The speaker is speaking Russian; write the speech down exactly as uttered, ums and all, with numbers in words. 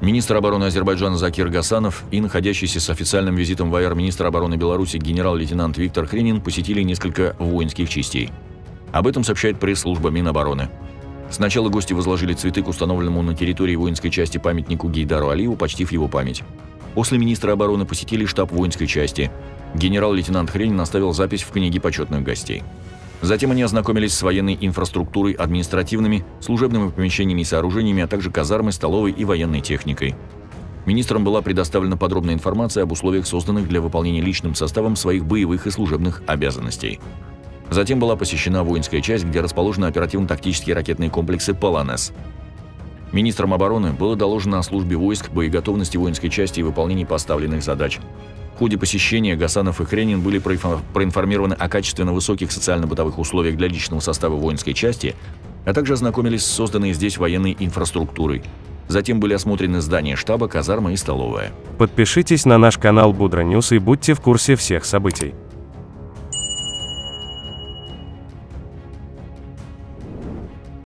Министр обороны Азербайджана Закир Гасанов и находящийся с официальным визитом в АЭР министр обороны Беларуси генерал-лейтенант Виктор Хренин посетили несколько воинских частей. Об этом сообщает пресс-служба Минобороны. Сначала гости возложили цветы к установленному на территории воинской части памятнику Гейдару Алиеву, почтив его память. После министра обороны посетили штаб воинской части. Генерал-лейтенант Хренин оставил запись в книге почетных гостей. Затем они ознакомились с военной инфраструктурой, административными, служебными помещениями и сооружениями, а также казармой, столовой и военной техникой. Министрам была предоставлена подробная информация об условиях, созданных для выполнения личным составом своих боевых и служебных обязанностей. Затем была посещена воинская часть, где расположены оперативно-тактические ракетные комплексы «Полонез». Министрам обороны было доложено о службе войск, боеготовности воинской части и выполнении поставленных задач. В ходе посещения Гасанов и Хренин были проинформированы о качественно высоких социально-бытовых условиях для личного состава воинской части, а также ознакомились с созданной здесь военной инфраструктурой. Затем были осмотрены здания штаба, казарма и столовая. Подпишитесь на наш канал Budrooo News и будьте в курсе всех событий.